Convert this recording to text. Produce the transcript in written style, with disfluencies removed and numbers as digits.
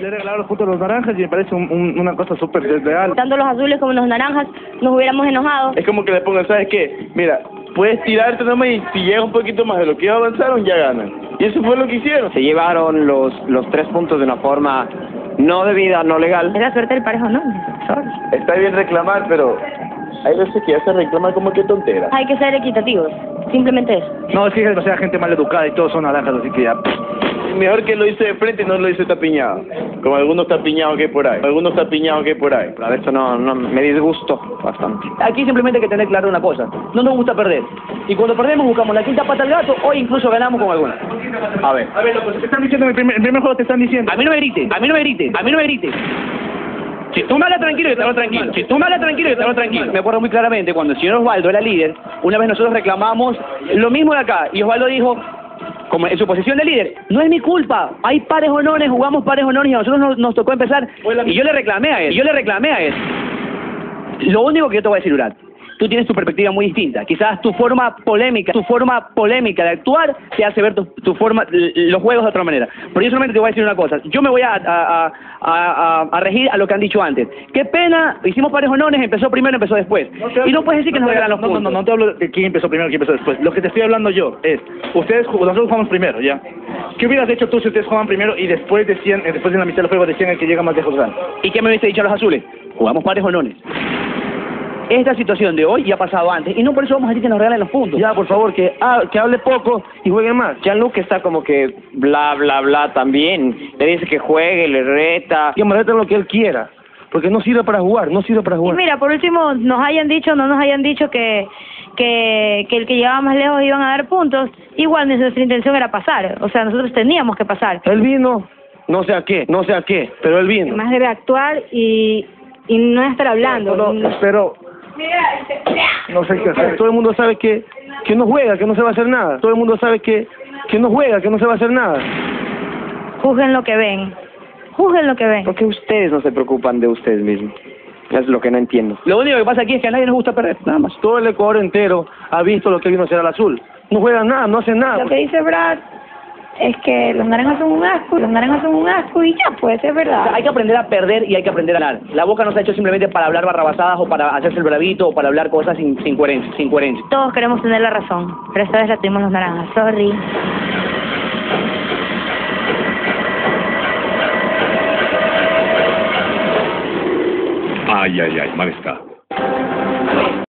le regalaron los puntos a los naranjas y me parece una cosa súper desleal. Tanto los azules como los naranjas nos hubiéramos enojado. Es como que le pongan, ¿sabes qué? Mira, puedes tirarte nomás y si llega un poquito más de lo que avanzaron, ya ganan. Y eso fue lo que hicieron. Se llevaron los 3 puntos de una forma no debida, no legal. Es la suerte del parejo, ¿no? Sorry. Está bien reclamar, pero hay veces que ya se reclama como que tontera. Hay que ser equitativos, simplemente eso. No, es que hay demasiada gente mal educada y todos son naranjas, así que ya... Mejor que lo hice de frente y no lo hice tapiñado, como algunos tapiñados que hay por ahí. Claro, esto no me disgustó bastante. Aquí simplemente hay que tener claro una cosa, no nos gusta perder. Y cuando perdemos buscamos la quinta pata al gato o incluso ganamos con alguna. A ver, loco, te están diciendo, el primer juego te están diciendo. A mí no me grites. Si tú me hablas tranquilo, yo te hablo tranquilo. Me acuerdo muy claramente cuando el señor Osvaldo era líder, una vez nosotros reclamamos lo mismo de acá y Osvaldo dijo... Como en su posición de líder, no es mi culpa, hay pares honores, jugamos pares honores y a nosotros nos tocó empezar y yo le reclamé a él. Lo único que yo te voy a decir, Urat, tú tienes tu perspectiva muy distinta, quizás tu forma polémica de actuar te hace ver los juegos de otra manera, pero yo solamente te voy a decir una cosa, yo me voy a regir a lo que han dicho antes. Qué pena, hicimos pares honores, empezó primero, empezó después, y no puedes decir que nos regalan los puntos. No te hablo de quién empezó primero, quién empezó después, lo que te estoy hablando yo es, nosotros jugamos primero, ¿ya? ¿Qué hubieras hecho tú si ustedes jugaban primero y después en la mitad de los juegos decían el que llega más lejos gana? ¿Y qué me hubiese dicho a los azules? Jugamos pares honores. Esta situación de hoy ya ha pasado antes y no por eso vamos a decir que nos regalen los puntos. Ya, por favor, que hable poco y juegue más. Gianluca está como que bla, bla, bla también. Le dice que juegue, le reta. Y amarreta lo que él quiera, porque no sirve para jugar. Y mira, por último, no nos hayan dicho que el que llegaba más lejos iban a dar puntos. Igual nuestra intención era pasar, o sea, nosotros teníamos que pasar. Él vino, no sé a qué, pero él vino. Además debe actuar y no estar hablando. Pero... no sé qué hacer. Todo el mundo sabe que no juega, que no se va a hacer nada. Juzguen lo que ven. Porque ustedes no se preocupan de ustedes mismos. Es lo que no entiendo. Lo único que pasa aquí es que a nadie nos gusta perder, nada más. Todo el Ecuador entero ha visto lo que vino a hacer al azul. No juegan nada, no hacen nada. Lo que dice Brad es que los naranjas son un asco y ya, pues, es verdad. O sea, hay que aprender a perder y hay que aprender a ganar. La boca no se ha hecho simplemente para hablar barrabasadas o para hacerse el bravito o para hablar cosas sin coherencia. Todos queremos tener la razón, pero esta vez la tuvimos los naranjas. Sorry. Ay, mal está.